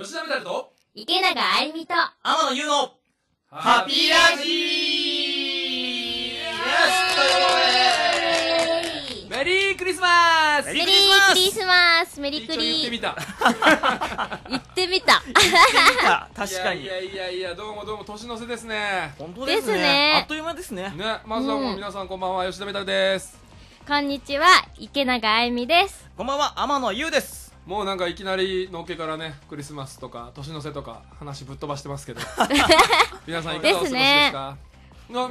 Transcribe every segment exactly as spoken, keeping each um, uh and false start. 吉田メダルと池永あゆみと天野優のハピーラジーイエスということでメリークリスマスメリークリスマスメリークリー言ってみた言ってみた確かにいやいやいやどうもどうも年の瀬ですね本当ですねあっという間ですねねまずはもう皆さんこんばんは吉田メダルですこんにちは池永あゆみですこんばんは天野優ですもうなんかいきなりのっけからねクリスマスとか年の瀬とか話ぶっ飛ばしてますけど皆さんいかがお過ごしですか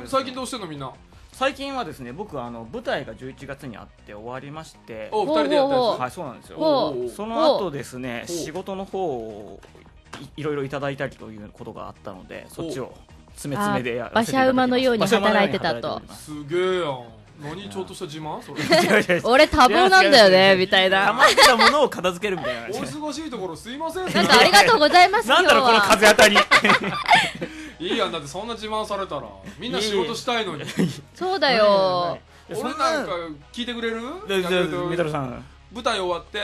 最近どうしてんのみんな最近はですね僕あの舞台がじゅういちがつにあって終わりましておふたりでやったやつはいそうなんですよその後ですね仕事の方をいろいろいただいたりということがあったのでそっちを詰め詰めでやらせていただきます馬車馬のように働いてたとすげーやん何ちょっとした自慢それ俺多忙なんだよねみたいな溜まったものを片付けるみたいなお忙しいところすいませんなんかありがとうございますなんだろうこの風当たりいいやんだってそんな自慢されたらみんな仕事したいのにそうだよ俺なんか聞いてくれるメタルさん舞台終わって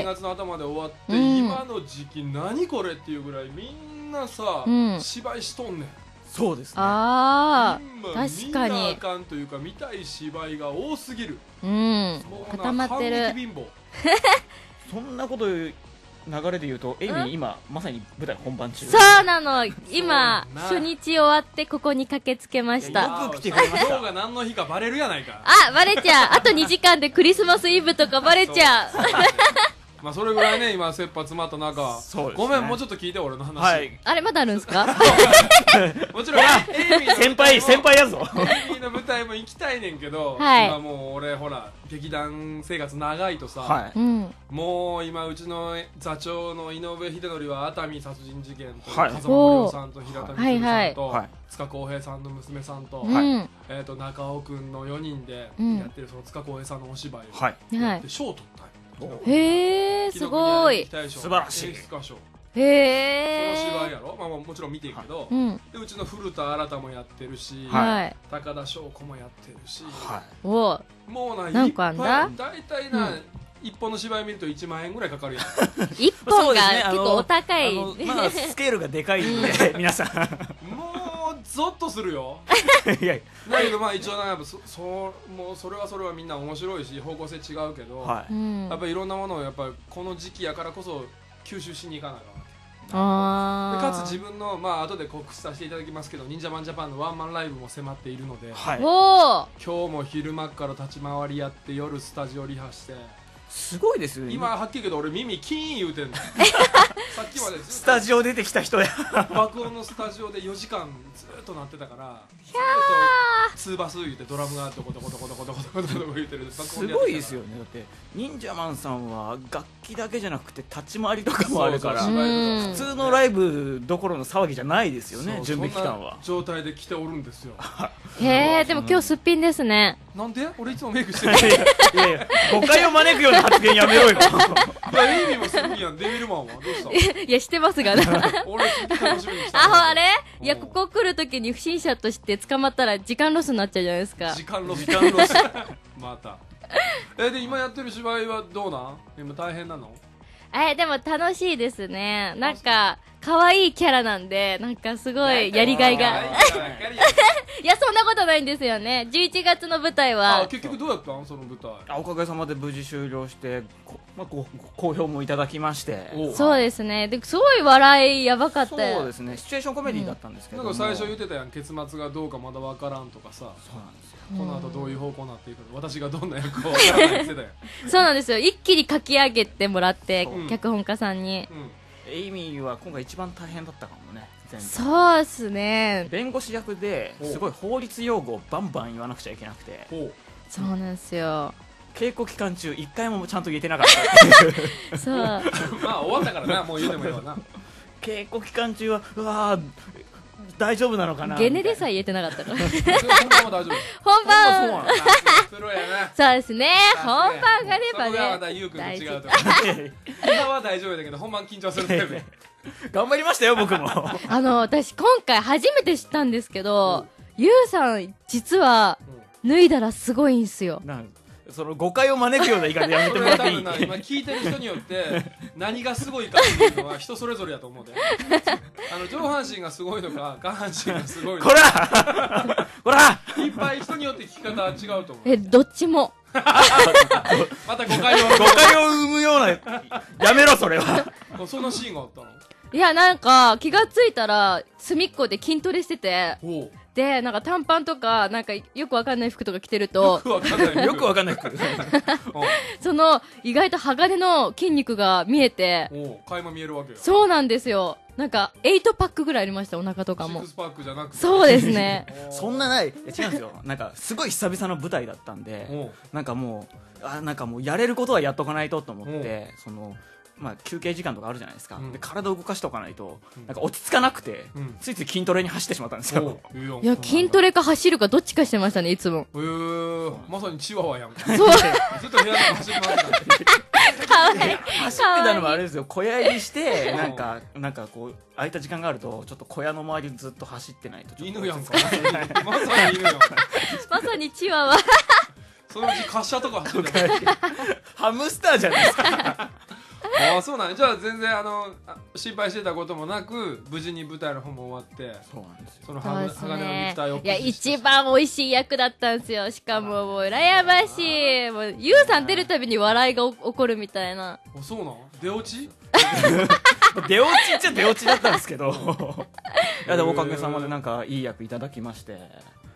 にがつの頭で終わって今の時期何これっていうぐらいみんなさ芝居しとんねんそうですね。ああ、確かに。見なあかんというか見たい芝居が多すぎる。うん。固まってる。反撃貧乏。そんなこと流れで言うと、エイミー今まさに舞台本番中。そうなの。今初日終わってここに駆けつけました。よく来てくれました。今日が何の日かバレるやないか。あ、バレちゃう。あとにじかんでクリスマスイブとかバレちゃう。まあそれぐらいね今切羽詰まった中ごめんもうちょっと聞いて俺の話あれまだあるんですかもちろん先輩先輩やぞエイミーの舞台も行きたいねんけど今もう俺ほら劇団生活長いとさもう今うちの座長の井上秀則は熱海殺人事件と風間杜夫さんと平田光さんと塚公平さんの娘さんとえっと中尾くんのよにんでやってるその塚公平さんのお芝居をやって賞を取ったよへえすごい素晴らしいその芝居やろまあもちろん見ていくけどうちの古田新太もやってるし高田翔子もやってるしもうないっぱい大体ないっぽんの芝居見るといちまんえんぐらいかかるやんいっぽんが結構お高いスケールがでかいんで皆さんもうゾッとするよだけどまあ一応なんかそれはそれはみんな面白いし方向性違うけどやっぱりいろんなものをやっぱこの時期やからこそ吸収しに行かないわけかつ自分のまあ後で告知させていただきますけど忍者マンジャパンのワンマンライブも迫っているので今日も昼間から立ち回りやって夜スタジオリハしてすごいですよね今はっきり言うけど俺耳キーン言うてんのさっきまでスタジオ出てきた人や爆音のスタジオでよじかんずっと鳴ってたからツーバス言うてドラムがどこどこどこどこどこどこどこ言うてるすごいですよねだって忍者マンさんは楽器だけじゃなくて立ち回りとかもあるから普通のライブどころの騒ぎじゃないですよね準備期間は状態で来ておるんですよへえでも今日すっぴんですねなんで俺いつもメイクしてるいやいや誤解を招くような発言やめろよいやエイミーもすっぴんやんデビルマンはどうしたいやしてますがね俺すっぴん楽しみにしてああれいやここ来るときに不審者として捕まったら時間ロスになっちゃうじゃないですか時間ロス時間ロスまたえで今やってる芝居はどうなん今大変なのえでも楽しいですねなんか可愛いキャラなんでなんかすごいやりがいがいやそんなことないんですよねじゅういちがつの舞台はあ結局どうやったんその舞台あおかげさまで無事終了してこ、まあ、ご好評もいただきましてそうですねですごい笑いやばかったそうですねシチュエーションコメディだったんですけど、うん、なんか最初言ってたやん結末がどうかまだわからんとかさそうなんですよこの後どういう方向になっていくの私がどんな役をやってたよそうなんですよ一気に書き上げてもらって脚本家さんに、うんうんエイミーは今回一番大変だったかもねそうっすね弁護士役ですごい法律用語をバンバン言わなくちゃいけなくてそうなんですよ稽古期間中一回もちゃんと言えてなかったっていうそうまあ終わったからなもう言うてもいいわな稽古期間中はうわ大丈夫なのかなゲネでさえ言えてなかったから本番は大丈夫本番はそうですね本番がればねそこがまた優君と違うとこ今は大丈夫だけど本番緊張するタイプ頑張りましたよ僕もあの私今回初めて知ったんですけど優さん実は脱いだらすごいんすよその誤解を招くような言い方やめてもらっていい？今聞いてる人によって何がすごいかっていうのは人それぞれだと思うで、あの上半身がすごいのか下半身がすごいのか、こらこらいっぱい人によって聞き方は違うと思う。え、どっちもまた誤解を誤解を生むような、やめろそれは。そのシーンがあったの？いや、なんか気がついたら隅っこで筋トレしてて、でなんか短パンとかなんかよくわかんない服とか着てると、よくわかんない服その意外と鋼の筋肉が見えて、垣間見えるわけよ。そうなんですよ。なんかはちパックぐらいありました。お腹とかもろくパックじゃなくて、そうですねそんなない、違うんですよ。なんかすごい久々の舞台だったんで、なんかもうあなんかもうやれることはやっとかないとと思って、そのまあ、休憩時間とかあるじゃないですか、うん、で体を動かしておかないと、うん、なんか落ち着かなくて、うん、ついつい筋トレに走ってしまったんですよ。いや筋トレか走るかどっちかしてましたね、いつも。へー、まさにチワワやんか。そうずっと部屋で走り回って走ってたのもあれですよ、小屋入りしてなんかなんかこう空いた時間があるとちょっと小屋の周りずっと走ってないと。犬やんかまさに犬やんまさにチワワそのうち滑車とか走ってたハムスターじゃないですかああそうなん、ね、じゃあ全然あの心配してたこともなく無事に舞台の方も終わって。そうなんですよ。その鋼の肉体を、いや一番おいしい役だったんですよ。しかももう羨ましい、もう優さん出るたびに笑いが起こるみたいな。あ、そうなん、出落ち出落ちっちゃ出落ちだったんですけどいやでもおかげさまでなんかいい役いただきまして、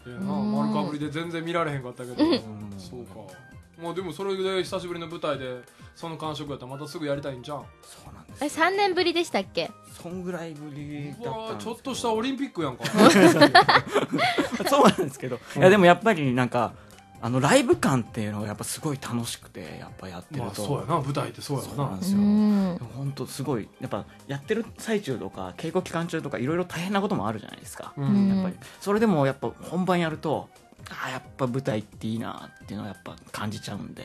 丸かぶりで全然見られへんかったけど、うん、そうか。まあでもそれで久しぶりの舞台でその感触やったらまたすぐやりたいんじゃん。そうなんです。さんねんぶりでしたっけ？そんぐらいぶりだったんです。ちょっとしたオリンピックやんかそうなんですけど、いやでもやっぱりなんかあのライブ感っていうのがやっぱすごい楽しくて、やっぱやってると、まあそうやな、舞台ってそうやな。そうなんですよ。本当すごいやっぱやってる最中とか稽古期間中とかいろいろ大変なこともあるじゃないですか。やっぱりそれでもやっぱ本番やると、あやっぱ舞台っていいなっていうのはやっぱ感じちゃうんで、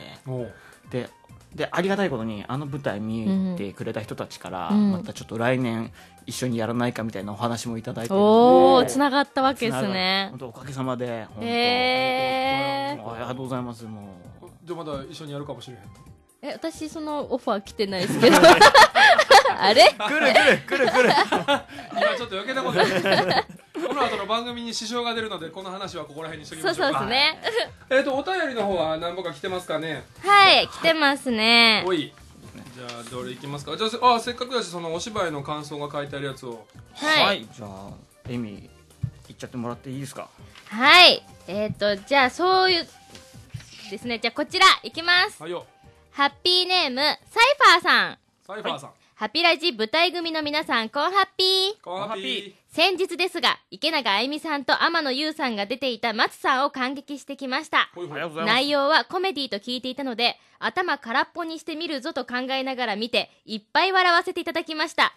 ででありがたいことにあの舞台見てくれた人たちから、うん、またちょっと来年一緒にやらないかみたいなお話もいただいてるので、つながったわけですね。本当おかげさまで本当、えー、ありがとうございます。もうじゃあまだ一緒にやるかもしれへん。え、私そのオファー来てないですけどあれ来る来る来る来る今ちょっと余計なことこの後の番組に支障が出るので、この話はここら辺にしときましょうか。そうそうですねえっとお便りの方は何本か来てますかね？はい、来てますね。おい、じゃあどれいきますか。じゃあ、あせっかくだしそのお芝居の感想が書いてあるやつを、はい、はい、じゃあエミいっちゃってもらっていいですか？はい、えっ、ー、とじゃあそういうですね、じゃあこちらいきます。はいよ。ハッピーネームサイファーさん。サイファーさん、はい、ハピラジ舞台組の皆さん、こんハッピー。こんハッピー。先日ですが、池永あゆみさんと天野優さんが出ていた松さんを感激してきました。内容はコメディと聞いていたので、頭空っぽにしてみるぞと考えながら見て、いっぱい笑わせていただきました。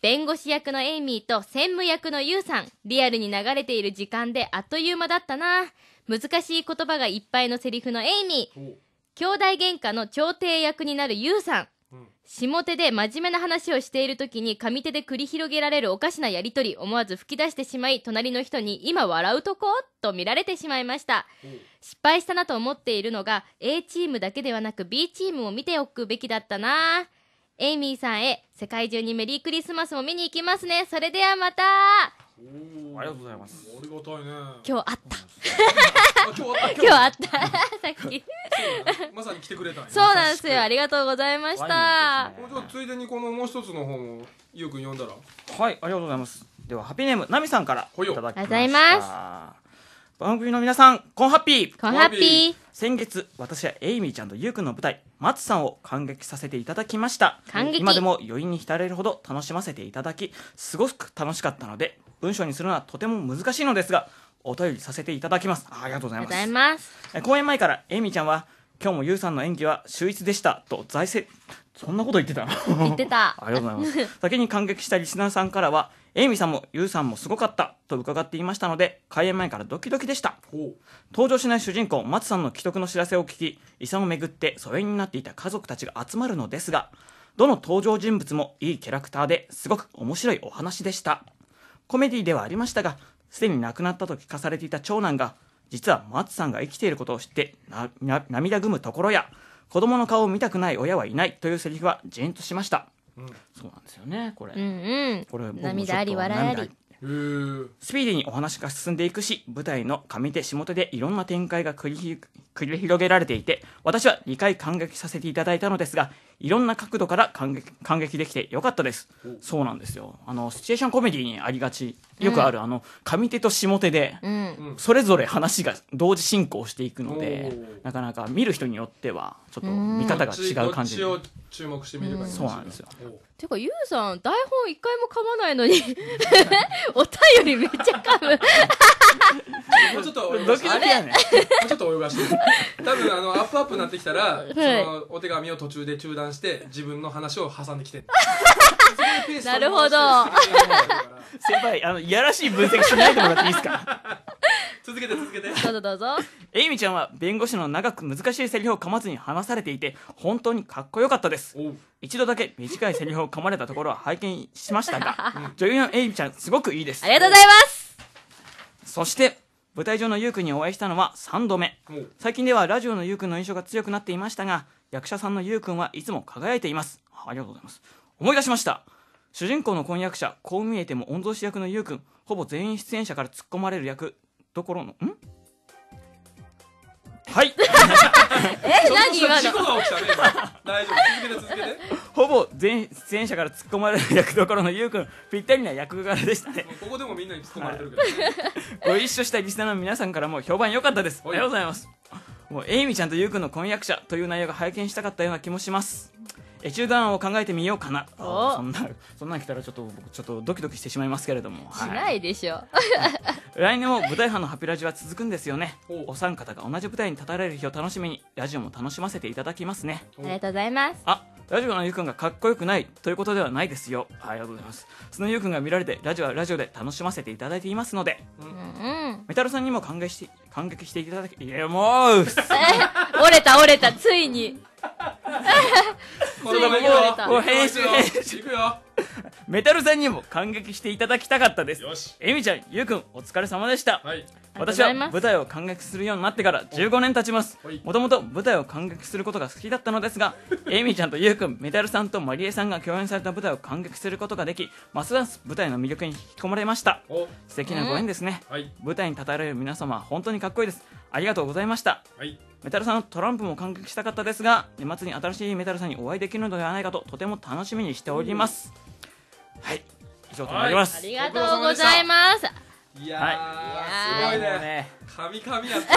弁護士役のエイミーと専務役の優さん、リアルに流れている時間であっという間だったな。難しい言葉がいっぱいのセリフのエイミー。兄弟喧嘩の調停役になる優さん。下手で真面目な話をしているときに上手で繰り広げられるおかしなやりとり、思わず吹き出してしまい、隣の人に今笑うとこと見られてしまいました。失敗したなと思っているのが A チームだけではなく B チームも見ておくべきだったな。エイミーさんへ世界中にメリークリスマスも見に行きますね。それではまた。ありがとうございます。ありがたいね。今日あった今日あったさっきまさに来てくれたんや。そうなんですよ。ありがとうございました。ついでにこのもう一つの方もゆうくん読んだら。はい、ありがとうございます。ではハピネームナミさんからいただきました。番組の皆さん、こんハッピー。こんハッピー。先月私はエイミーちゃんとゆうくんの舞台松さんを感激させていただきました。感激。今でも余韻に浸れるほど楽しませていただき、すごく楽しかったので文章にするのはとても難しいのですが、お便りさせていただきます。ありがとうございます。ありがとうございます。公演前からエイミーちゃんは今日もユウさんの演技は秀逸でしたと在籍、そんなこと言ってた言ってたありがとうございます先に感激したリスナーさんからはエイミーさんもユウさんもすごかったと伺っていましたので、開演前からドキドキでした。登場しない主人公松さんの危篤の知らせを聞き、遺産をめぐって疎遠になっていた家族たちが集まるのですが、どの登場人物もいいキャラクターですごく面白いお話でした。コメディではありましたが、すでに亡くなったと聞かされていた長男が実は松さんが生きていることを知ってなな涙ぐむところや、子供の顔を見たくない親はいないというセリフはジーンとしました、うん、そうなんですよねこれ、うんうん、これ涙あり笑いあり。スピーディーにお話が進んでいくし、舞台の上手下手でいろんな展開が繰り繰り広げられていて、私はにかい感激させていただいたのですが、いろんな角度から感激感激できてよかったです。そうなんですよ、あのシチュエーションコメディにありがち、よくある、うん、あの上手と下手で、うん、それぞれ話が同時進行していくので、なかなか見る人によってはちょっと見方が違う感じで、どっちを注目してみればいいんですか。そうなんですよ。てかゆうさん台本一回も噛まないのにお便りめっちゃ噛むもうちょっと泳がしてもうちょっと泳がして多分あのアップアップになってきたら、はい、そのお手紙を途中で中断して自分の話を挟んできてなるほど先輩、あのいやらしい分析しないでもらっていいですか続けて続けてどうぞどうぞ。えいみちゃんは弁護士の長く難しいセリフを噛まずに話されていて本当にかっこよかったです。一度だけ短いセリフを噛まれたところは拝見しましたが女優のえいみちゃんすごくいいです。ありがとうございます。そして舞台上のゆうくんにお会いしたのはさんどめ。最近ではラジオのゆうくんの印象が強くなっていましたが、役者さんのゆうくんはいつも輝いています。ありがとうございます。思い出しました。主人公の婚約者、こう見えても御曹司役のゆうくん、ほぼ全員出演者から突っ込まれる役どころのんはいえ何今の事故が起きたね大丈夫、続けて続けてほぼ全出演者から突っ込まれる役どころのゆうくん、ぴったりな役柄でしたね。ここでもみんなに突っ込まれてるけど、はい、ご一緒したリスナーの皆さんからも評判良かったです。ありがとうございます。もうえいみちゃんとゆうくんの婚約者という内容が拝見したかったような気もします。エチュード案を考えてみようかな。そんなそんなに来たらちょっと僕ちょっとドキドキしてしまいますけれども、はい、しないでしょ来年も舞台班のハピラジは続くんですよね。お三方が同じ舞台に立たれる日を楽しみにラジオも楽しませていただきますね。ありがとうございます。あ、ラジオのゆうくんがかっこよくないということではないですよ。ありがとうございます。そのゆうくんが見られてラジオはラジオで楽しませていただいていますので、うんうん、メタルさんにも感激して感激していただきいやもう折れた折れたついにこのままもう編集編集いくよメタルさんにも感激していただきたかったです。よしえみちゃんゆうくんお疲れ様でした、はい、私は舞台を感激するようになってからじゅうごねん経ちます。もともと舞台を感激することが好きだったのですがえみちゃんとゆうくんメタルさんとマリエさんが共演された舞台を感激することができ、ますます舞台の魅力に引き込まれました。素敵なご縁ですね、はい、舞台に立たれる皆様本当にかっこいいです。ありがとうございました、はい、メタルさんのトランプも感激したかったですが年末に新しいメタルさんにお会いできるのではないかととても楽しみにしております。はい、以上となります。ありがとうございます。いやー、はい、いやーすごいね。神々やった。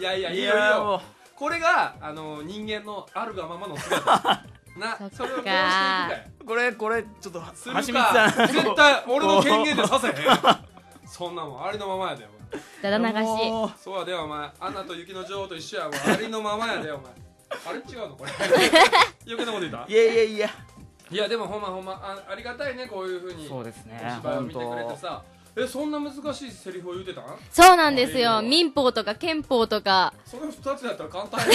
いやいやいやいやもうこれがあの人間のあるがままの姿。な、それをこうしていくかい。これこれちょっとするか。絶対俺の権限でさせへん。そんなもんありのままやでお前。だだ流し。そうやでお前。アナと雪の女王と一緒やもん。ありのままやでお前。あれ違うのこれ。余計なこと言った？いやいやいや。いやでもほんまほんま あ, ありがたいねこういう風にお芝居を見てくれてさ、えそんな難しいセリフを言うてたん？そうなんですよ。民法とか憲法とかそれふたつだったら簡単や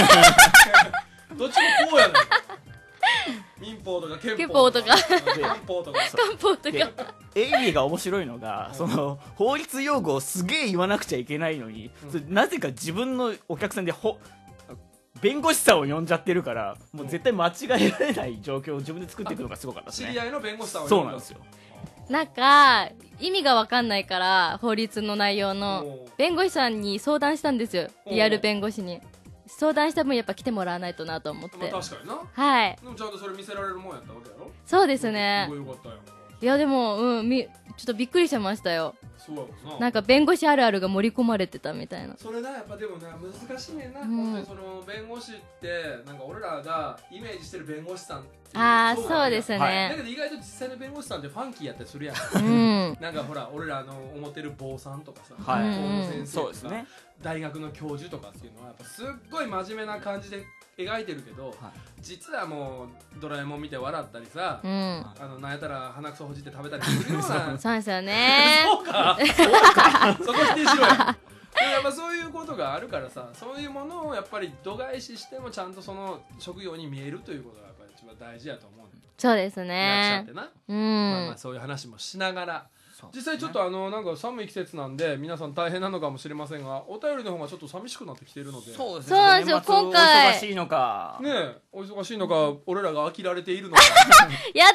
どっちもこうやねん民法とか憲法とか漢方とか漢方とかエイミが面白いのが、その法律用語をすげえ言わなくちゃいけないのに、うん、なぜか自分のお客さんでほ弁護士さんを呼んじゃってるからもう絶対間違えられない状況を自分で作っていくのがすごかったですね。知り合いの弁護士さんを呼んだ。そうなんですよ。なんか意味が分かんないから法律の内容の弁護士さんに相談したんですよ。リアル弁護士に相談した分やっぱ来てもらわないとなと思って。確かにな。はい。でもちゃんとそれ見せられるもんやったわけやろ。そうですね。すごいよかったよ。いやでもうんみちょっとびっくりしましたよ。そうなんか弁護士あるあるが盛り込まれてたみたいな。それだやっぱでもな難しいねんな、うん、本当にその弁護士ってなんか俺らがイメージしてる弁護士さんっていう。ああ そ, そうですね、はい、だけど意外と実際の弁護士さんってファンキーやったりするやん、うん、なんかほら俺らの思ってる坊さんとかさ、はい、先生とか、うんね、大学の教授とかっていうのはやっぱすっごい真面目な感じで描いてるけど、はい、実はもうドラえもん見て笑ったりさ、うん、あのなんやったら鼻くそほじって食べたりするようなそうですよねそうかそうかそこ否定しろよやっぱそういうことがあるからさ、そういうものをやっぱり度外視してもちゃんとその職業に見えるということがやっぱり一番大事やと思う。そうですね。役者ってな、うん、まあまあそういう話もしながら実際ちょっとあのなんか寒い季節なんで皆さん大変なのかもしれませんが、お便りの方がちょっと寂しくなってきているので、そうですよ、今回お忙しいのかねえ、お忙しいのか俺らが飽きられているのかやだそれ。いや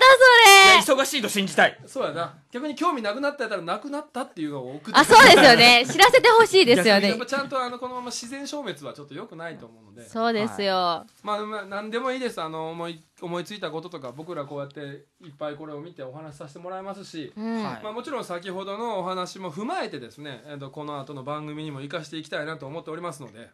忙しいと信じたい。そうやな、逆に興味なくなったやったらなくなったっていうのを送って、あ、そうですよね、知らせてほしいですよね。やっぱちゃんとあのこのまま自然消滅はちょっと良くないと思うので、そうですよ、はい、まあ、まあ、何でもいいです。あの思い思いついたこととか僕らこうやっていっぱいこれを見てお話しさせてもらいますし、うん、まあ、もちろん先ほどのお話も踏まえてですね、えっと、この後の番組にも生かしていきたいなと思っておりますので、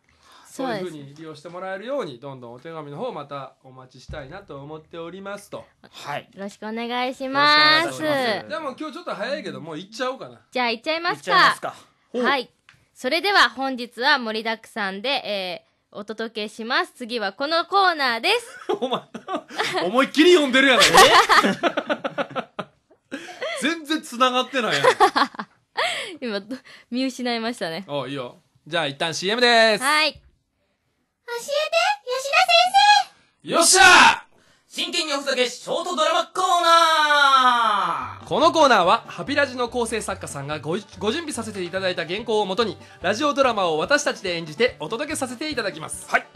そういうふうに利用してもらえるようにどんどんお手紙の方またお待ちしたいなと思っておりますと、はい、よろしくお願いします。でも今日ちょっと早いけどもう行っちゃおうかな。じゃあ行っちゃいますか。行っちゃいますか。はい、それでは本日は盛りだくさんで、えーお届けします。次はこのコーナーです。お前思いっきり読んでるやん、ね。全然つながってないやん。今見失いましたね。お、いいよ。じゃあ一旦 シーエム です。はい。教えて吉田先生。よっしゃ。真剣におふざけショートドラマコーナー。このコーナーはハピラジの構成作家さんが ご, ご準備させていただいた原稿をもとにラジオドラマを私たちで演じてお届けさせていただきます。はい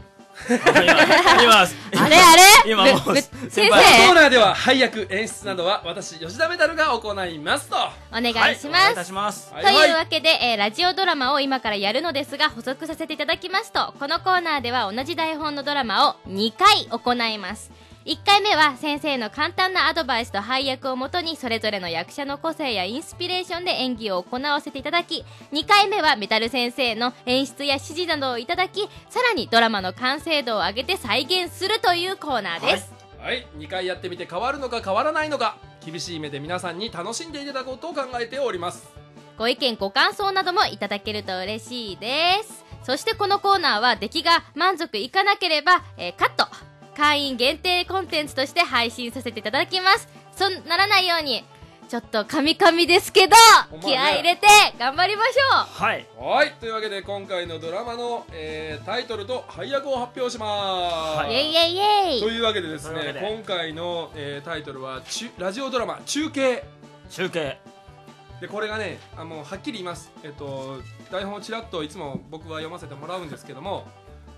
今あれあれ今もうコーナーでは配役演出などは私吉田メダルが行いますとお願いします。というわけで、えー、ラジオドラマを今からやるのですが補足させていただきますと、このコーナーでは同じ台本のドラマをにかい行います。いっかいめは先生の簡単なアドバイスと配役をもとにそれぞれの役者の個性やインスピレーションで演技を行わせていただき、にかいめはメタル先生の演出や指示などをいただき、さらにドラマの完成度を上げて再現するというコーナーです。はい、はい、にかいやってみて変わるのか変わらないのか厳しい目で皆さんに楽しんでいただこうと考えております。ご意見ご感想などもいただけると嬉しいです。そしてこのコーナーは出来が満足いかなければ、えー、カット会員限定コンテンツとして配信させていただきます。そうならないようにちょっとカミカミですけど、ね、気合い入れて頑張りましょう。はい、はい、というわけで今回のドラマの、えー、タイトルと配役を発表します、はい、イエイエイエイというわけでですね、今回の、えー、タイトルはラジオドラマ中継中継で、これがね、あのはっきり言います、えっと、台本をちらっといつも僕は読ませてもらうんですけども、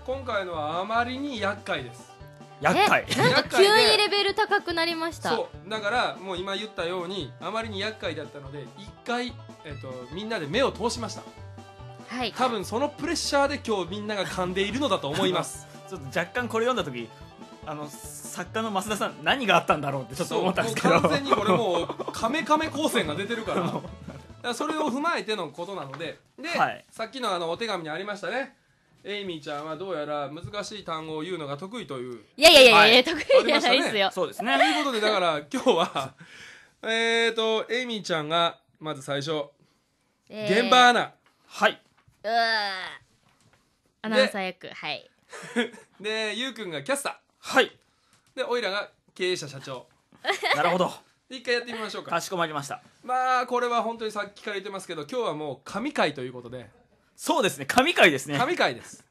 今回のはあまりに厄介です。厄介なんか急にレベル高くなりました。そうだからもう今言ったようにあまりに厄介だったので一回、えっと、みんなで目を通しました。はい、多分そのプレッシャーで今日みんなが噛んでいるのだと思います。ちょっと若干これ読んだ時あの作家の増田さん何があったんだろうってちょっと思ったんですけど、完全にこれもうカメカメ光線が出てるからだからそれを踏まえてのことなので、で、はい、さっきのあのお手紙にありましたね、エイミーちゃんはどうやら難しい単語を言うのが得意という。いやいやいやいや、得意じゃないですよ。そうですね。ということでだから今日はえっとエイミーちゃんがまず最初現場アナ、はい、アナウンサー役、はい、でゆうくんがキャスター、はい、でおいらが経営者社長。なるほど。一回やってみましょうか。かしこまりました。まあこれは本当にさっきから言ってますけど今日はもう神回ということで。そうですね、神回ですね。神回です。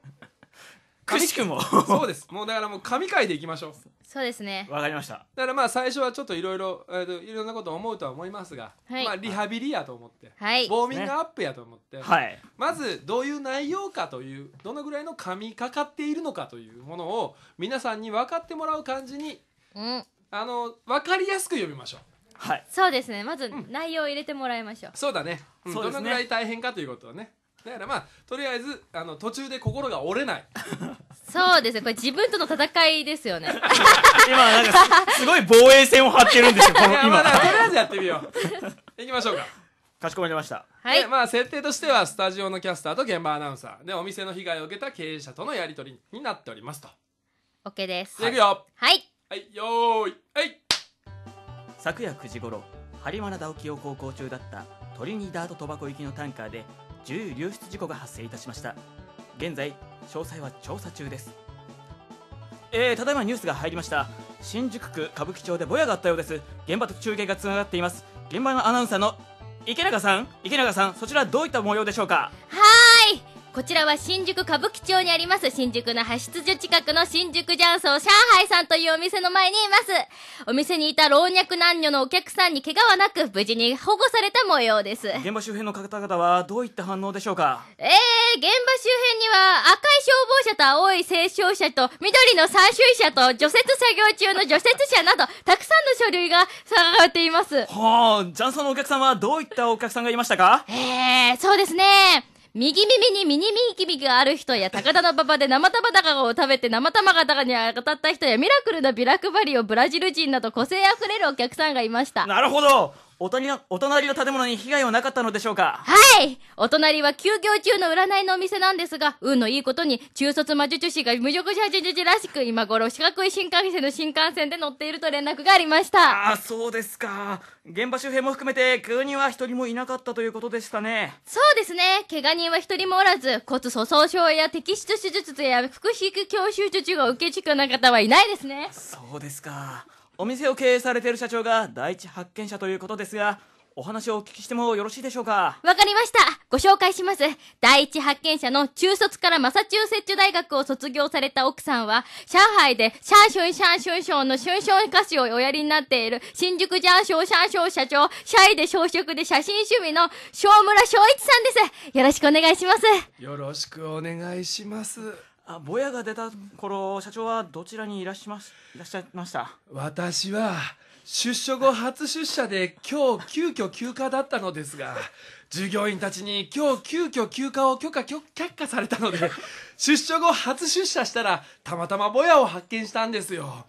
くしくも。そうです。もうだからもう神回でいきましょう。そうですね。わかりました。だからまあ最初はちょっといろいろいろんなことを思うとは思いますが、はい、まあリハビリやと思って、はい、ウォーミングアップやと思って、はい、まずどういう内容かという、どのぐらいの神かかっているのかというものを皆さんに分かってもらう感じに、うん、あの分かりやすく読みましょう。はい。そうですね。まず内容を入れてもらいましょう。うん、そうだね。うん、どのぐらい大変かということをね。だからまあとりあえずあの途中で心が折れない。そうですね、これ自分との戦いですよね。今なんかすごい防衛線を張ってるんですよ。この今、まあ、とりあえずやってみよう。いきましょうか。かしこまりました。はい。まあ設定としてはスタジオのキャスターと現場アナウンサーでお店の被害を受けた経営者とのやり取りになっておりますと。オッケーです。いくよ。はい。はい。よーい。はい。昨夜くじごろ、播磨灘沖を航行中だったトリニダード・トバコ行きのタンカーで。重油流出事故が発生いたしました。現在詳細は調査中です。えー、ただいまニュースが入りました。新宿区歌舞伎町でボヤがあったようです。現場と中継がつながっています。現場のアナウンサーの池永さん、池永さん、そちらどういった模様でしょうか。はーい、こちらは新宿歌舞伎町にあります、新宿の派出所近くの新宿ジャンソー上海さんというお店の前にいます。お店にいた老若男女のお客さんに怪我はなく、無事に保護された模様です。現場周辺の方々はどういった反応でしょうか？えー、現場周辺には赤い消防車と青い清掃車と緑の散集車と除雪作業中の除雪車など、たくさんの書類が散らばっています。はぁ、ジャンソーのお客さんはどういったお客さんがいましたか？えー、そうですね。右耳にミニミキビがある人や、高田の馬場で生玉高を食べて生玉高に当たった人や、ミラクルなビラ配りをブラジル人など個性あふれるお客さんがいました。なるほど。お隣の、お隣の建物に被害はなかったのでしょうか？はい。お隣は休業中の占いのお店なんですが、運のいいことに中卒魔術師が無職者術師らしく、今頃四角い新幹線の新幹線で乗っていると連絡がありました。ああ、そうですか。現場周辺も含めて、偶人は一人もいなかったということでしたね。そうですね。怪我人は一人もおらず、骨粗鬆症や摘出手術や腹式教習術が受け付けな方はいないですね。そうですか。お店を経営されている社長が第一発見者ということですが、お話をお聞きしてもよろしいでしょうか？わかりました。ご紹介します。第一発見者の中卒からマサチューセッツ大学を卒業された奥さんは、上海でシャンションシャンションションのシュンション歌手をおやりになっている新宿ジャンションシャンション社長、シャイで小食で写真趣味の正村正一さんです。よろしくお願いします。よろしくお願いします。あ、ぼやが出た頃、社長はどちらにいらっしゃいまし、いらっしゃいました？私は出所後初出社で今日急遽休暇だったのですが、従業員たちに今日急遽休暇を許可、却下されたので、出所後初出社したらたまたまぼやを発見したんですよ。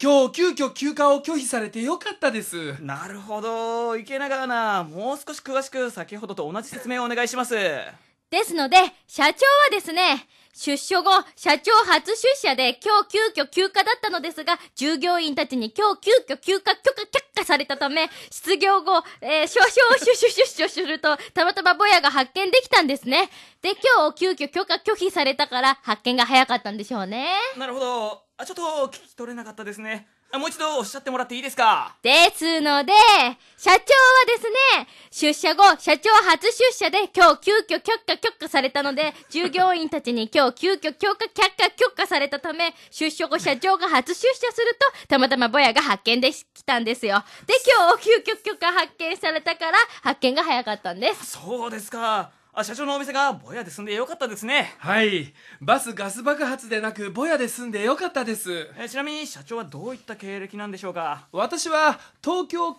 今日急遽休暇を拒否されてよかったです。なるほど、池永アナ、もう少し詳しく先ほどと同じ説明をお願いします。ですので、社長はですね、出所後、社長初出社で今日急遽休暇だったのですが、従業員たちに今日急遽休暇許可却下されたため、失業後、えー、少々シュシュシュシュすると、たまたまぼやが発見できたんですね。で、今日急遽許可拒否されたから、発見が早かったんでしょうね。なるほど。あ、ちょっと聞き取れなかったですね。もう一度おっしゃってもらっていいですか？ですので、社長はですね、出社後、社長初出社で今日急遽却下却下されたので、従業員たちに今日急遽許可却下却下されたため、出所後社長が初出社すると、たまたまぼやが発見できたんですよ。で、今日急遽許可発見されたから、発見が早かったんです。そうですか。あ、社長のお店がぼやで済んでよかったですね。はい。バスガス爆発でなくぼやで済んでよかったです。え、ちなみに社長はどういった経歴なんでしょうか？私は東京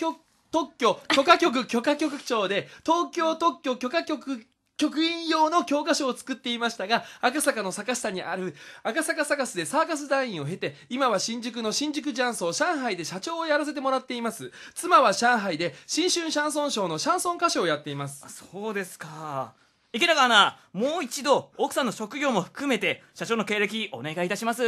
特許許可局許可局長で、東京特許許可局局員用の教科書を作っていましたが、赤坂の坂下にある赤坂サカスでサーカス団員を経て、今は新宿の新宿ジャンソー上海で社長をやらせてもらっています。妻は上海で新春シャンソンショーのシャンソン歌手をやっています。そうですか。池永アナ、もう一度奥さんの職業も含めて社長の経歴お願いいたします。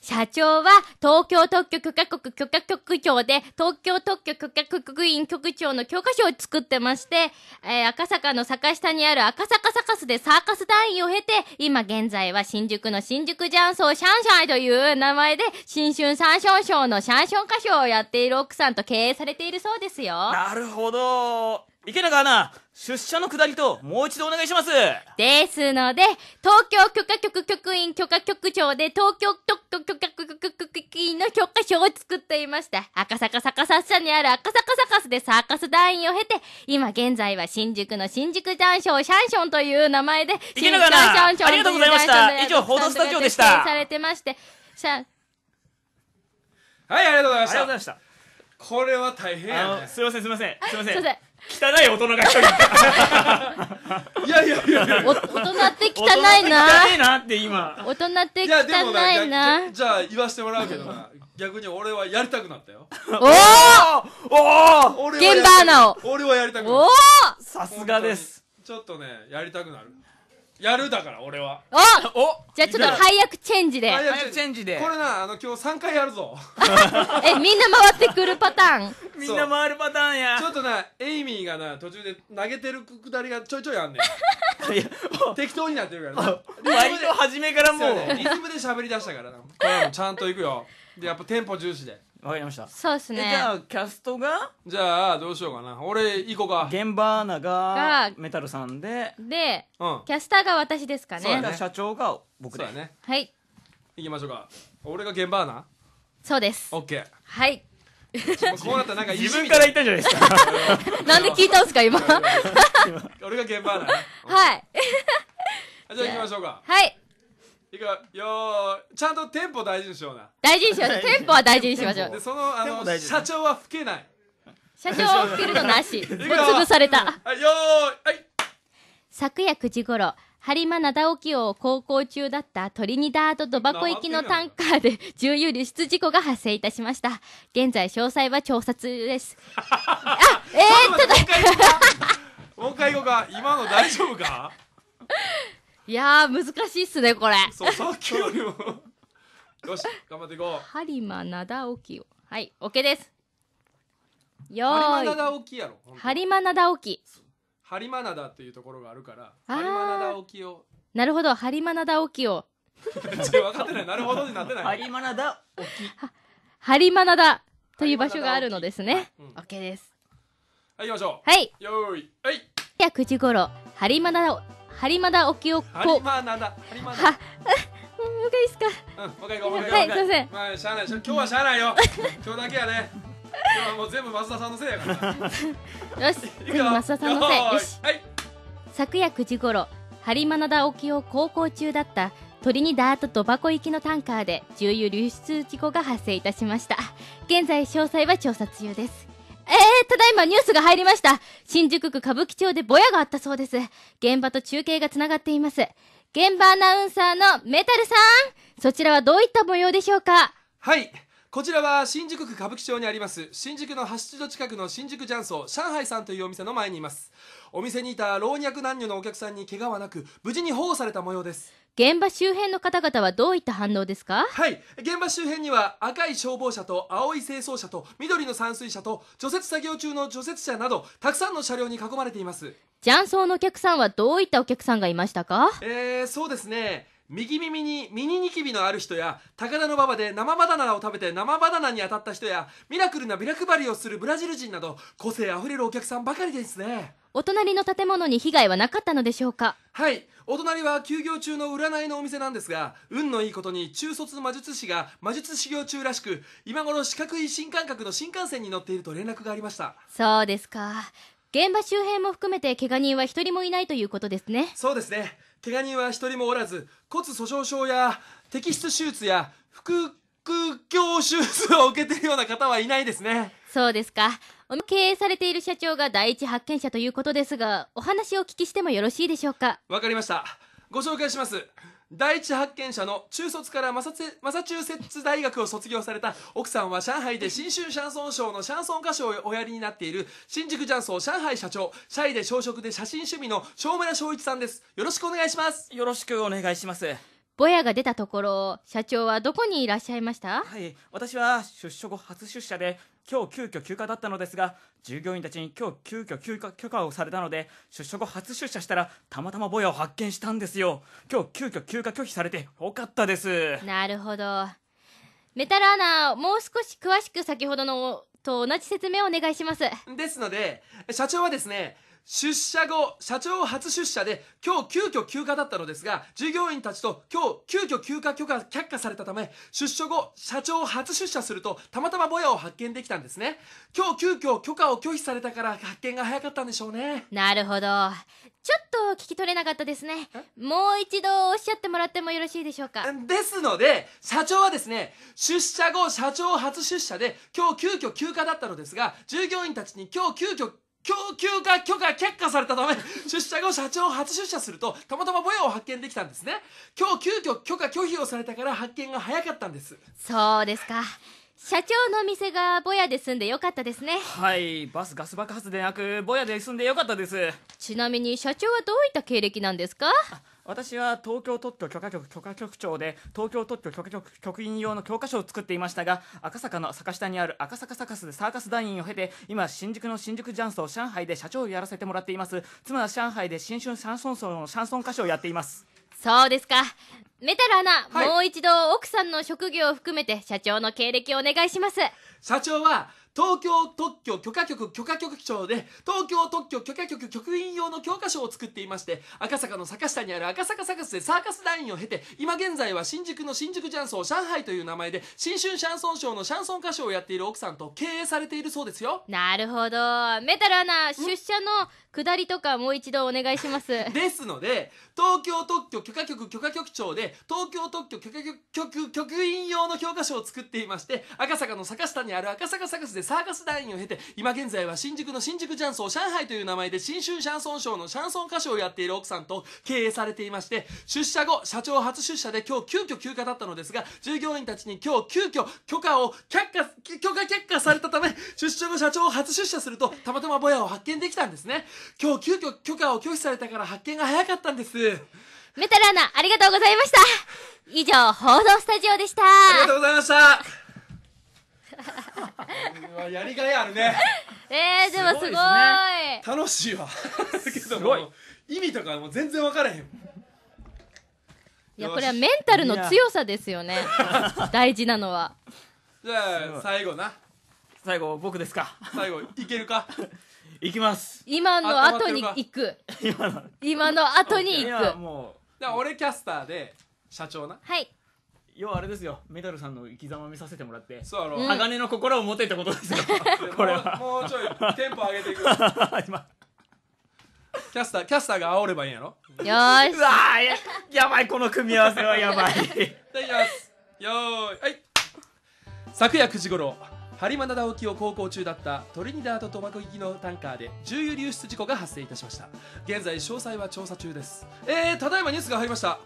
社長は東京特許許可局許可局長で、東京特許許可局員局長の教科書を作ってまして、えー、赤坂の坂下にある赤坂サカスでサーカス団員を経て、今現在は新宿の新宿ジャンソーシャンシャンという名前で、新春シャンションショーのシャンション歌唱をやっている奥さんと経営されているそうですよ。なるほど。池永アナ、出社の下りともう一度お願いします。ですので、東京許可局局員許可局長で東京特許許可局員の許可書を作っていまして、赤坂サカサッシャにある赤坂サカスでサーカス団員を経て、今現在は新宿の新宿ジャンションシャンションという名前で、池永アナ、ありがとうございました。以上、報道スタジオでした。されてましてしゃはい、ありがとうございました。ありがとうございました。これは大変やね。すいません、すいません、すいません。汚い大人が一人いやいやいやいや、大人って汚いな。汚いなって今。大人って汚いな。じゃあ言わしてもらうけどな。逆に俺はやりたくなったよ。おおおお。現場アナを。俺はやりたくなった。おお。さすがです。ちょっとね、やりたくなる。やるだから俺は。おお。じゃあちょっと配役チェンジで。配役チェンジで。これな、あの今日さんかいやるぞ。え、みんな回ってくるパターン。みんな回るパターンや。ちょっとな、エイミーがな、途中で投げてるくだりがちょいちょいあんねん。適当になってるからな。割と初めからもうリズムで喋り出したからな。これはもうちゃんといくよ。で、やっぱテンポ重視で。わかりました。そうですね。じゃあキャストがじゃあどうしようかな。俺行こうか。現場アナがメタルさんでで、うん、キャスターが私ですかね。そうだね。社長が僕で。そうだね。はい、行きましょうか。俺が現場アナ。そうです。 OK。 はい、こうなったらなんか自分から言ったじゃないですか。なんで聞いたんですか今。俺が現場アナ。はい。じゃあ行きましょうか。はい、いくよ。ちゃんとテンポ大事にしような。大事にしよう。テンポは大事にしましょう。でそのあの社長は吹けない。社長を吹けるのなし。もう潰された。よーい。昨夜くじごろ、播磨灘沖を航行中だったトリニダード・トバコ行きのタンカーで重油流出事故が発生いたしました。現在詳細は調査中です。あ、ええー、ちょっともう一回行こうか。今の大丈夫か。いやー難しいっすねこれ。そう、さっきよりも。よし、頑張っていこう。播磨灘沖を。はい、 OK です。よーい。播磨灘沖やろ。播磨灘沖。播磨灘っていうところがあるから播磨灘沖を。なるほど、播磨灘沖を。分かってない。なるほどになってない。播磨灘沖。播磨灘という場所があるのですね。 OK です。はい、行きましょう。はい、よーい。はい、夜くじごろ、播磨灘を播磨灘沖をこう。播磨灘。播磨灘。もう一回いいですか。うん、もう一回行こう。はい、すいません。まあしゃあない。今日はしゃあないよ。今日だけやね。今日はもう全部増田さんのせいやから。よし、全部増田さんのせい。よし。はい。昨夜くじごろ、播磨灘沖を航行中だったトリニダード・トバコ行きのタンカーで重油流出事故が発生いたしました。現在詳細は調査中です。えー、ただいまニュースが入りました。新宿区歌舞伎町でぼやがあったそうです。現場と中継がつながっています。現場アナウンサーのメタルさん、そちらはどういった模様でしょうか。はい。こちらは新宿区歌舞伎町にあります新宿のハッシュド近くの新宿ジャンソー上海さんというお店の前にいます。お店にいた老若男女のお客さんに怪我はなく無事に保護された模様です。現場周辺の方々はどういった反応ですか。はい、現場周辺には赤い消防車と青い清掃車と緑の散水車と除雪作業中の除雪車などたくさんの車両に囲まれています。ジャンソーのお客さんはどういったお客さんがいましたか。えー、そうですね、右耳にミニニキビのある人や高田の馬場で生バナナを食べて生バナナに当たった人やミラクルなビラ配りをするブラジル人など個性あふれるお客さんばかりですね。お隣の建物に被害はなかったのでしょうか。はい、お隣は休業中の占いのお店なんですが、運のいいことに中卒魔術師が魔術修行中らしく今頃四角い新感覚の新幹線に乗っていると連絡がありました。そうですか。現場周辺も含めて怪我人は一人もいないということですね。そうですね、怪我人は一人もおらず骨粗しょう症や摘出手術や腹腔鏡手術を受けているような方はいないですね。そうですか。経営されている社長が第一発見者ということですが、お話をお聞きしてもよろしいでしょうか。わかりました。ご紹介します。第一発見者の中卒からマサチューセッツ大学を卒業された奥さんは上海で新春シャンソンショーのシャンソン歌手をおやりになっている新宿ジャンソー上海社長、シャイで小食で写真趣味の正村正一さんです。よろしくお願いします。よろしくお願いします。ぼやが出たところ、社長はどこにいらっしゃいました。はい、私は出所後初出社で今日急遽休暇だったのですが、従業員たちに今日急遽休暇許可をされたので出所後初出社したらたまたまぼやを発見したんですよ。今日急遽休暇拒否されてよかったです。なるほど。メタルアナ、もう少し詳しく先ほどのと同じ説明をお願いします。ですので社長はですね、出社後社長初出社で今日急遽休暇だったのですが、従業員たちと今日急遽休暇許可却下されたため出所後社長初出社するとたまたまぼやを発見できたんですね。今日急遽許可を拒否されたから発見が早かったんでしょうね。なるほど、ちょっと聞き取れなかったですね。もう一度おっしゃってもらってもよろしいでしょうか。ですので社長はですね、出社後社長初出社で今日急遽休暇だったのですが、従業員たちに今日急遽今日休暇許可却下されたため出社後社長初出社するとたまたまぼやを発見できたんですね。今日急遽許可拒否をされたから発見が早かったんです。そうですか。社長の店がぼやで済んでよかったですね。はい、バスガス爆発でなくぼやで済んでよかったです。ちなみに社長はどういった経歴なんですか。私は東京特許許可局許可局長で東京特許許可局局員用の教科書を作っていましたが、赤坂の坂下にある赤坂サーカスでサーカス団員を経て今新宿の新宿ジャンソー上海で社長をやらせてもらっています。妻は上海で新春シャンソンソーのシャンソン歌手をやっています。そうですか。メタルアナ、はい、もう一度奥さんの職業を含めて社長の経歴をお願いします。社長は東京特許許可局許可局長で東京特許許可局局員用の教科書を作っていまして、赤坂の坂下にある赤坂サカスでサーカス団員を経て、今現在は新宿の新宿ジャンソー上海という名前で新春シャンソンショーのシャンソン歌手をやっている奥さんと経営されているそうですよ。なるほど。メタルアナ、出社の下りとかもう一度お願いします。ですので東京特許許可局許可局長で東京特許許可局局員用の教科書を作っていまして、赤坂の坂下にある赤坂サカスでサーカス団員を経て、今現在は新宿の新宿ジャンソー上海という名前で新春シャンソンショーのシャンソン歌手をやっている奥さんと経営されていまして、出社後社長初出社で今日急遽休暇だったのですが、従業員たちに今日急遽許可を却下許可却下されたため、出社後社長を初出社するとたまたまボヤを発見できたんですね。今日急遽許可を拒否されたから発見が早かったんです。メタルアナ、ありがとうございました。以上、報道スタジオでした。ありがとうございました。やりがいあるね。えー、でもすごい、すごいですね、楽しいわ。けども意味とかも全然分からへん。いや、これはメンタルの強さですよね。大事なのは。じゃあ最後な。最後僕ですか。最後いけるか。いきます。今の後に行く。今の今の後に行く。もう。だから俺キャスターで社長な。はい。要はあれですよ、メタルさんの生き様見させてもらって、そうやろ、鋼の心を持てってことですよ。これはもうちょいテンポ上げていく。今キャスターキャスターが煽ればいいんやろ。よーし、うわー、やばい、この組み合わせはやばい。いただきます。よーい、はい。昨夜くじ頃、播磨灘沖を航行中だったトリニダード・トバゴ行きのタンカーで重油流出事故が発生いたしました。現在詳細は調査中です。えー、ただいまニュースが入りました。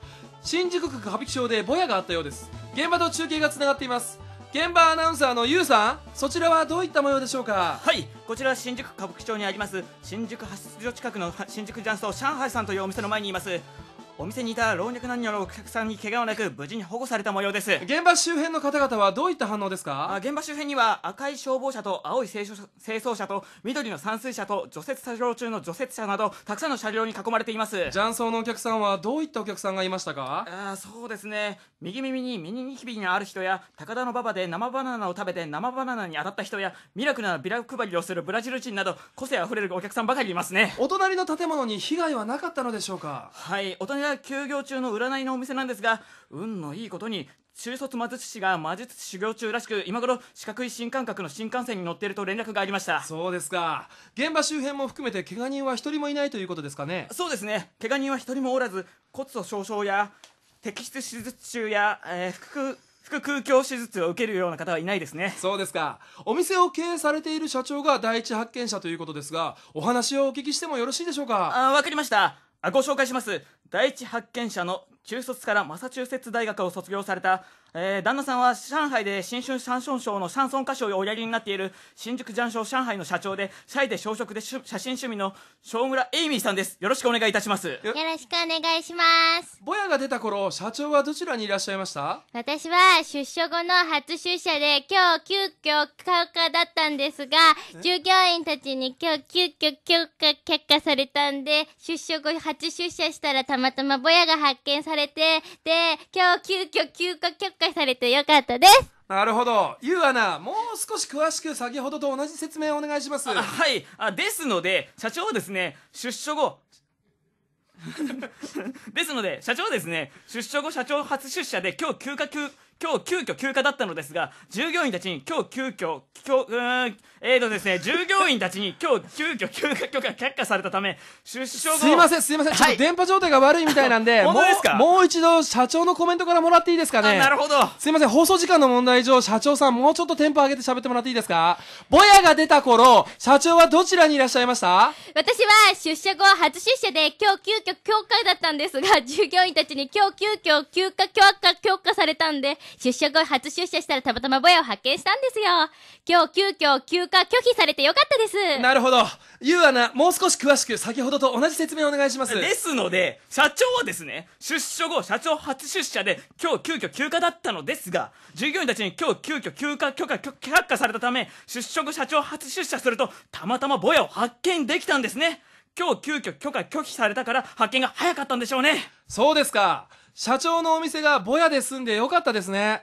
新宿区羽曳町でボヤがあったようです。現場と中継がつながっています。現場アナウンサーの優さん、そちらはどういった模様でしょうか。はい、こちらは新宿区歌舞伎町にあります新宿派出所近くの新宿ジャンソー上海さんというお店の前にいます。お店にいた老若男女のお客さんに怪我はなく、無事に保護された模様です。現場周辺の方々はどういった反応ですか。あ、現場周辺には赤い消防車と青い清掃車と緑の散水車と除雪作業中の除雪車などたくさんの車両に囲まれています。ジャンソーのお客さんはどういったお客さんがいましたか。あ、そうですね、右耳にミニニキビがある人や、高田の馬場で生バナナを食べて生バナナに当たった人や、ミラクルなビラ配りをするブラジル人など個性あふれるお客さんばかりいますね。お隣の建物に被害はなかったのでしょうか。はい、お隣は休業中の占いのお店なんですが、運のいいことに中卒魔術師が魔術修行中らしく、今頃四角い新感覚の新幹線に乗っていると連絡がありました。そうですか。現場周辺も含めて怪我人は一人もいないということですかね。そうですね、怪我人は一人もおらず、骨粗しょう症や摘出手術中や、えー、腹腹腔鏡手術を受けるような方はいないですね。そうですか。お店を経営されている社長が第一発見者ということですが、お話をお聞きしてもよろしいでしょうか。あ、わかりました。あ、ご紹介します。第一発見者の中卒からマサチューセッツ大学を卒業された、えー、旦那さんは上海で新春シャンソンショーのシャンソン歌手をおやりになっている新宿ジャンソー上海の社長で、シャイで小食で写真趣味の正村エイミーさんです。よろしくお願いいたします。よろしくお願いします。ボヤが出た頃、社長はどちらにいらっしゃいました。私は出所後の初出社で今日急遽休暇だったんですが、従業員たちに今日急遽休暇却下されたんで、出所後初出社したらたまたまボヤが発見されされて、で、今日急遽休暇却下されてよかったです。なるほど。ゆうアナ、もう少し詳しく先ほどと同じ説明をお願いします。はい。あ、ですので、社長はですね、出所後、ですので、社長はですね、出所後社長初出社で今日休暇休、今日急遽休暇だったのですが、従業員たちに今日急遽、今日、うーん、えーとですね、従業員たちに今日急遽休暇許可却下されたため、出所後。すいません、すいません、はい、ちょっと電波状態が悪いみたいなんで、もう、もう一度社長のコメントからもらっていいですかね。なるほど。すいません、放送時間の問題上、社長さん、もうちょっとテンポ上げて喋ってもらっていいですか。ボヤが出た頃、社長はどちらにいらっしゃいました。私は出社後初出社で今日急遽休暇だったんですが、従業員たちに今日急遽休暇許可されたんで、出社後初出社したらたまたまボヤを発見したんですよ。今日急遽休暇拒否されてよかったです。なるほど。ゆうアナ、もう少し詳しく先ほどと同じ説明をお願いします。ですので、社長はですね、出所後社長初出社で今日急遽休暇だったのですが、従業員たちに今日急遽休暇許可却下されたため、出所後社長初出社するとたまたまボヤを発見できたんですね。今日急遽許可拒否されたから発見が早かったんでしょうね。そうですか。社長のお店がボヤで済んでよかったですね。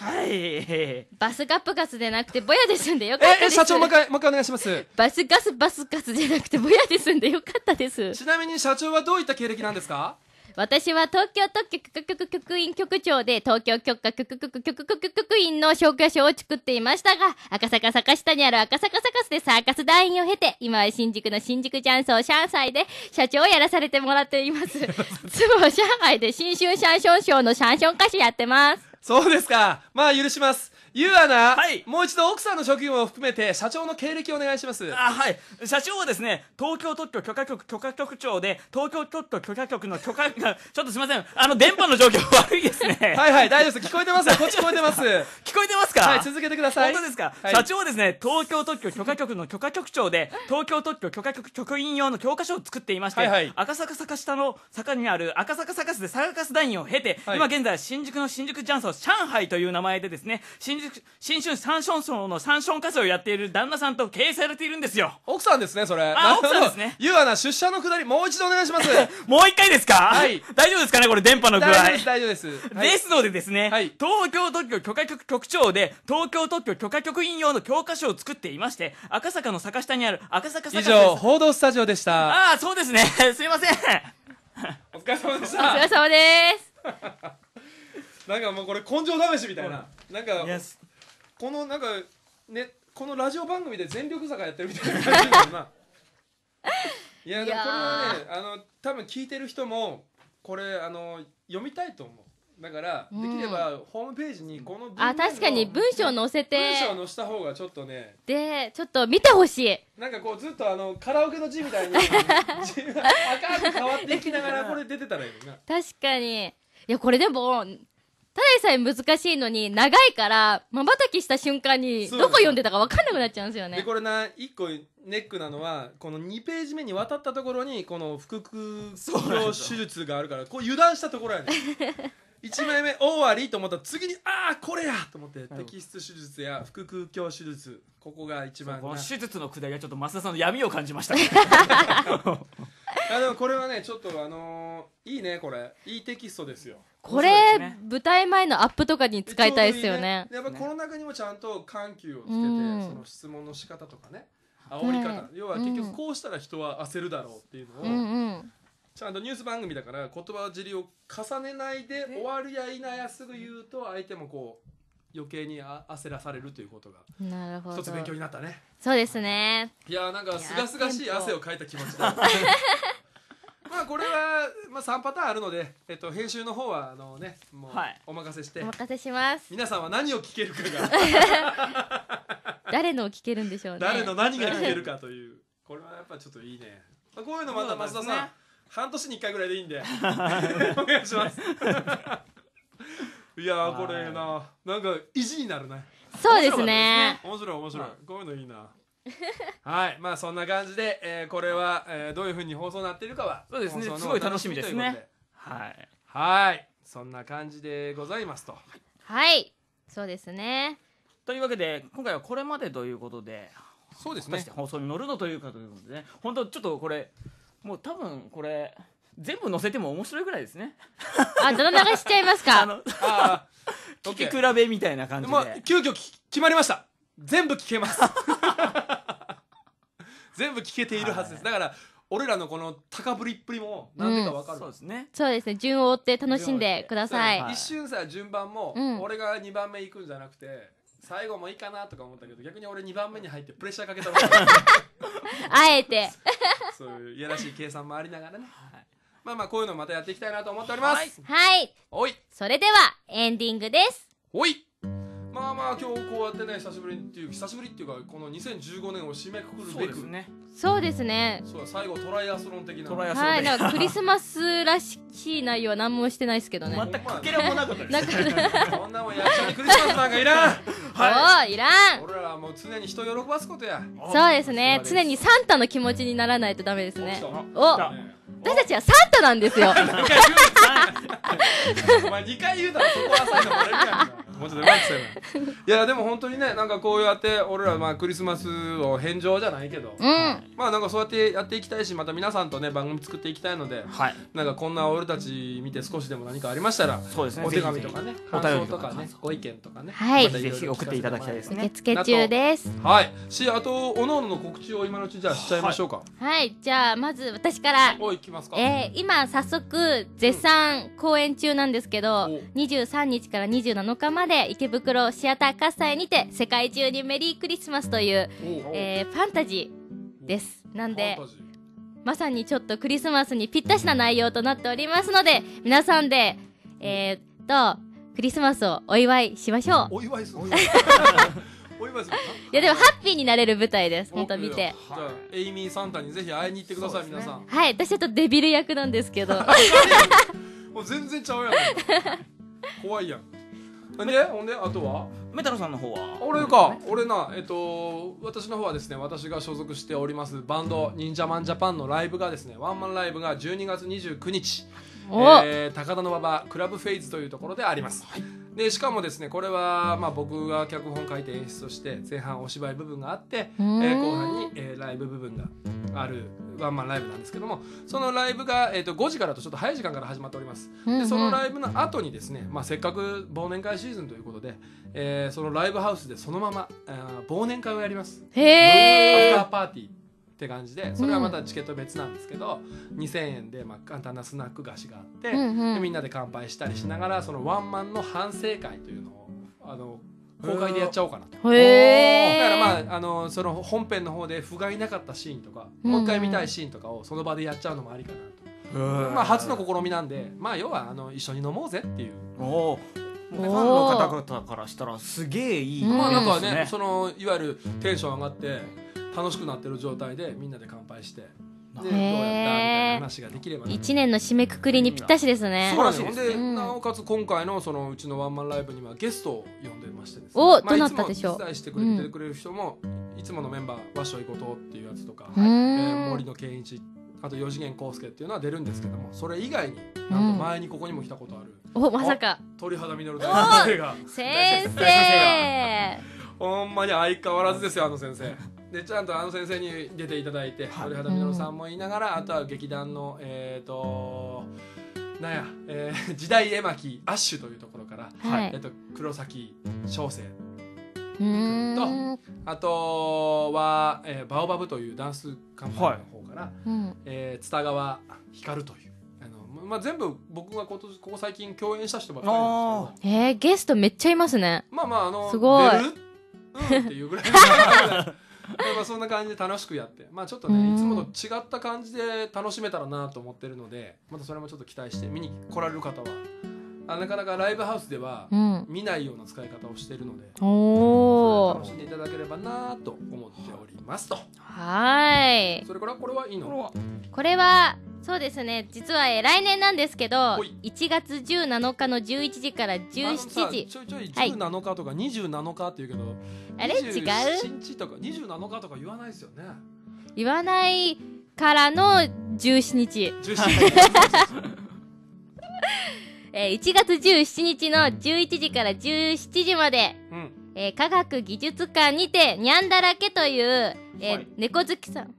はい。バスガップガスでなくてボヤで済んでよかったです。え、社長もう一回、もう一回お願いします。バスガスバスガスじゃなくてボヤで済んでよかったです。ちなみに社長はどういった経歴なんですか？私は東京特許許可局局員局長で東京許可局局局局局員の証拠書を作っていましたが、赤坂坂下にある赤坂サカスでサーカス団員を経て、今は新宿の新宿ジャンソー上海で社長をやらされてもらっています。つも上海で新春シャンションショーのシャンション歌手やってます。そうですか。まあ許します。ゆうアナ、はい、もう一度奥さんの職業を含めて社長の経歴をお願いします。あ、はい。社長はですね、東京特許許可局許可局長で東京特許許可局の許可ちょっとすいません、あの電波の状況悪いですね。はいはい、大丈夫です。聞こえてますこっち聞こえてます。聞こえてますか？はい、続けてください。本当ですか？はい、社長はですね、東京特許許可局の許可局長で東京特許許可局局員用の教科書を作っていまして、はい、はい、赤坂坂下の坂にある赤坂サカスでサーカス団員を経て、はい、今現在新宿の新宿ジャンソー上海という名前でですね、新宿新春サンションショーのサンション歌手をやっている旦那さんと経営されているんですよ。奥さんですね、それ。あ、奥さんですね。ゆうアナ、出社のくだりもう一度お願いします。もう一回ですか？はい。大丈夫ですかね、これ電波の具合。大丈夫です。ですのでですね、東京特許許可局局長で東京特許許可局員用の教科書を作っていまして、赤坂の坂下にある赤坂坂です。以上、報道スタジオでした。ああ、そうですね。すいません。お疲れ様でした。お疲れ様です。なんかもうこれ根性試しみたいな、なんかこのなんかね、このラジオ番組で全力坂やってるみたいな感じだよな。いや、でもこれはね、あの多分聞いてる人もこれあの読みたいと思う。だからできればホームページにこの文章、あ、確かに文章載せて、文章載した方がちょっとね、でちょっと見てほしい。なんかこうずっとあのカラオケの字みたいに赤く変わっていきながらこれ出てたらいいな。確かに。いや、これでもただでさえ難しいのに、長いから瞬きした瞬間にどこ読んでたか分かんなくなっちゃうんですよね。でこれな、一個ネックなのはこのにページ目に渡ったところにこの腹腔鏡手術があるから、こう油断したところやね。いちまいめ終わりと思ったら次に、ああこれやと思って、摘出手術や腹腔鏡手術、ここが一番、この手術のくだりがちょっと増田さんの闇を感じましたね。あ、でもこれはね、ちょっとあのー、いいね、これいいテキストですよ。これ、ね、舞台前のアップとかに使いたいですよね。やっぱこの中にもちゃんと緩急をつけて、うん、その質問の仕方とかね、煽り方、要は結局こうしたら人は焦るだろうっていうのを、うん、うん、ちゃんとニュース番組だから言葉尻を重ねないで終わるやいなやすぐ言うと、相手もこう余計にあ焦らされるということが一つ勉強になったね。そうですね。いやー、なんかすがすがしい汗をかいた気持ちだ。まあこれはまあさんパターンあるので、えっと編集の方はあのね、もうお任せして、はい、お任せします。皆さんは何を聞けるかが誰のを聞けるんでしょうね。誰の何が聞けるかという、これはやっぱちょっといいね。まあ、こういうのまた増田さん、半年にいっかいぐらいでいいんでお願いします。いやー、これな、なんか意地になるね。そうですね、面白い面白い、こういうのいいな。はい、まあそんな感じで、えー、これは、えー、どういうふうに放送になっているかは、そうですね、すごい楽しみですね。はい、はい、そんな感じでございますと。はい、そうですね。というわけで今回はこれまでということで、そうですね、果たして放送に乗るのというかということでね、本当ちょっとこれもう多分これ全部載せても面白いぐらいですね。あ、どの流しちゃいますか。あの、あー、聞き比べみたいな感じで。もう急遽決まりました。全部聞けます。全部聞けているはずです。だから俺らのこの高ぶりっぷりもなんでかわかる。そうですね。そうですね。順を追って楽しんでください。一瞬さ、順番も俺が二番目行くんじゃなくて。最後もいいかなとか思ったけど、逆に俺にばんめに入ってプレッシャーかけたわけ。あえてそういういやらしい計算もありながらね。はい、まあまあこういうのまたやっていきたいなと思っております。はい、おい、それではエンディングです。おい、まあまあ今日こうやってね、久しぶりっていう久しぶりっていうか、このにせんじゅうごねんを締めくくるべく、そうですね、そうだ、最後トライアスロン的な、はい、なんかクリスマスらしい内容は何もしてないですけどね。全くかけらもなかったです。そんなもん、役者にクリスマスなんかいらん。はい、いらん。俺らはもう常に人を喜ばすことや。そうですね、常にサンタの気持ちにならないとダメですね。お、私たちはサンタなんですよ。お前にかい言うたらそこはサンタもらえるやんか。もうちょっとうまくせない。いやでも本当にね、なんかこうやって俺らまあクリスマスを返上じゃないけど、うん、まあなんかそうやってやっていきたいし、また皆さんとね番組作っていきたいので、はい、なんかこんな俺たち見て少しでも何かありましたら、そうですね、お手紙とかね、感想とかね、ご意見とかね、はい、ぜひ送っていただきたいですね。受付中です。はい。しあとおのおのの告知を今のうちじゃあしちゃいましょうか。はい。じゃあまず私から。おいきますか。えー、今早速絶賛公演中なんですけど、にじゅうさんにちからにじゅうしちにちまで池袋シアター喝采にて世界中にメリークリスマスという、えー、ファンタジーです。なんでまさにちょっとクリスマスにぴったしな内容となっておりますので、皆さんでえー、っとクリスマスをお祝いしましょう。お祝いする。いやでもハッピーになれる舞台です。本当見て。じゃあエイミーサンタにぜひ会いに行ってください、皆さん。はい、私ちょっとデビル役なんですけど。もう全然ちゃうやん。怖いやん。で、ほんであとはメタロさんの方は、俺か、俺な、えっと私の方はですね、私が所属しておりますバンド忍者マンジャパンのライブがですね、ワンマンライブがじゅうにがつにじゅうくにち、えー、高田の馬場クラブフェイズというところであります、はい、でしかもですねこれは、まあ、僕が脚本書いて演出をして、前半お芝居部分があって、えー、後半に、えー、ライブ部分があるワンマンライブなんですけども、そのライブが、えー、とごじからとちょっと早い時間から始まっております、うんうん、でそのライブの後にですね、まあ、せっかく忘年会シーズンということで、えー、そのライブハウスでそのまま忘年会をやります。へー、アフターパーティーって感じで、それはまたチケット別なんですけど、うん、にせんえんで、まあ、簡単なスナック菓子があって、うんうん、でみんなで乾杯したりしながら、そのワンマンの反省会というのをあの公開でやっちゃおうかなと。へー、だからまあ、あのその本編の方で不甲斐なかったシーンとか、うん、もう一回見たいシーンとかをその場でやっちゃうのもありかなと。まあ初の試みなんで、まあ要はあの一緒に飲もうぜっていう。おファンの方々からしたらすげえいい。まあなんかね、そのいわゆるテンション上がって楽しくなってる状態でみんなで乾杯して、どうやったみたいな話ができれば、ね、いちねんの締めくくりにぴったしですね。そうなんですね。でなおかつ今回のそのうちのワンマンライブにはゲストを呼んでましてですね。お、どうなったでしょう。まあ、いつも出題してくれてくれる人も、うん、いつものメンバー和尚いことっていうやつとか、えー、森野健一、あと四次元康介っていうのは出るんですけども、それ以外になんと前にここにも来たことある。うん、お、まさか。鳥肌実る大先生が。先生。ほんまに相変わらずですよ、あの先生。でちゃんとあの先生に出ていただいて、鳥肌みのるさんもいながら、あとは劇団のえっとなんや、えー、時代絵巻アッシュというところから、はい、えっと黒崎翔生と、あとは、えー、バオバブというダンスカンパニーの方から、はい、えー、蔦川光という、あの、まあ、全部僕がここ最近共演した人ばっかりなんですけど、えー、ゲストめっちゃいますね。まあまああのすごい出る、うん、っていうぐらいまあそんな感じで楽しくやって、まあ、ちょっとねいつもと違った感じで楽しめたらなと思ってるので、またそれもちょっと期待して、見に来られる方はあなかなかライブハウスでは見ないような使い方をしているので、うん、それを楽しんでいただければなと思っておりますと。はい。それからこれはいいの？これはそうですね、実はえ来年なんですけど、いちがつじゅうしちにちのじゅういちじからじゅうしちじ、ちょいちょいじゅうしちにちとかにじゅうしちにちって言うけど、あれ違うにじゅうしちにちとかにじゅうしちにちとか言わないですよね。言わないからのじゅうしちにち、いちがつじゅうしちにちのじゅういちじからじゅうしちじまで、うん、えー、科学技術館にてにゃんだらけという、えーはい、猫好きさん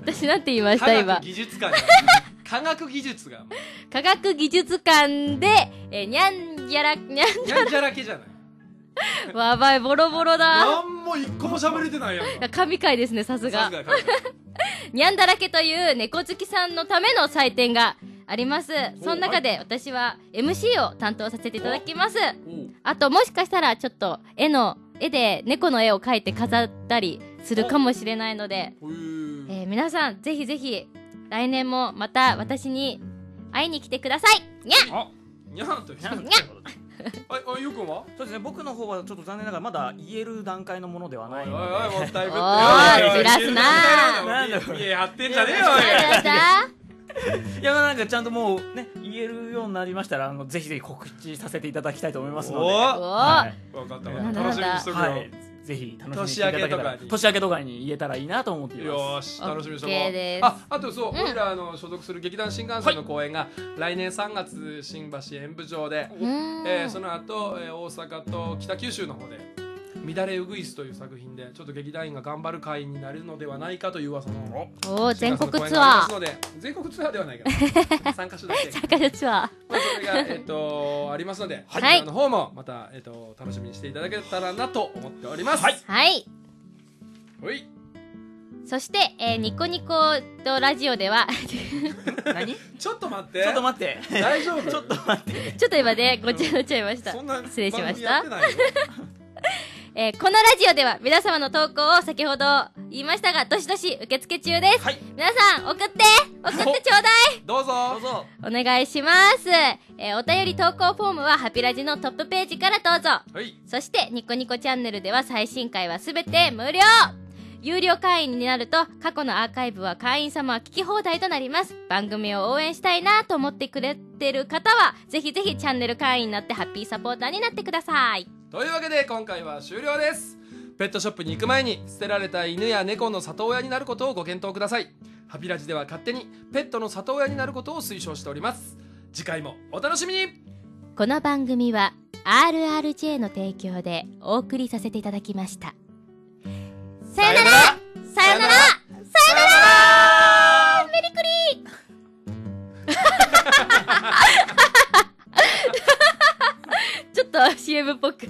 私なんて言いました今。科学技術館科学技術が科学技術館で、えー、にゃんじゃらにゃんじゃらにゃんじゃらけじゃないやばい、ボロボロだ。なんも一個も喋れてないやん。神回ですね、さすがにゃんだらけという猫好きさんのための祭典があります。その中で私は エムシー を担当させていただきます。あともしかしたらちょっと絵の絵で猫の絵を描いて飾ったりするかもしれないので、えー、皆さんぜひぜひ来年もまた私に会いに来てください。にゃんにゃんとにゃんにゃんあ、ゆうくんは？そうですね、僕の方はちょっと残念ながらまだ言える段階のものではないので、おいおいもったいぶって、おー、じらすなー。いや、やってんじゃねえよ。いや、なんかちゃんともうね言えるようになりましたら、あのぜひぜひ告知させていただきたいと思いますので。おー、わかった、楽しみにしとくよ。ぜひ楽しみにしていただけたら、年明けとかに言えたらいいなと思っています。よし、楽しみにしてます。あ、あとそう、俺らの所属する劇団新幹線の公演が来年さんがつ新橋演舞場で、えその後大阪と北九州の方で乱れウグイスという作品でちょっと劇団員が頑張る会になるのではないかという噂の全国ツアー、全国ツアーではないけど参加者だけ参加者ツアー、それがえっとありますので、こちらの方もまたえっと楽しみにしていただけたらなと思っております。はいはい。そしてえニコニコとラジオでは何？ちょっと待ってちょっと待って大丈夫？ちょっと待ってちょっと今ねごちゃごちゃいました。失礼しました。えー、このラジオでは皆様の投稿を先ほど言いましたが、どしどし受付中です。はい、皆さん送って送ってちょうだい。どうぞどうぞお願いします、えー、お便り投稿フォームはハピラジのトップページからどうぞ。はい、そしてニコニコチャンネルでは最新回はすべて無料。有料会員になると過去のアーカイブは会員様は聞き放題となります。番組を応援したいなと思ってくれてる方はぜひぜひチャンネル会員になってハッピーサポーターになってください。というわけで今回は終了です。ペットショップに行く前に捨てられた犬や猫の里親になることをご検討ください。ハピラジでは勝手にペットの里親になることを推奨しております。次回もお楽しみに。この番組は アールアールジェー の提供でお送りさせていただきました。さよならさよならさよならメリクリーちょっと シーエム っぽく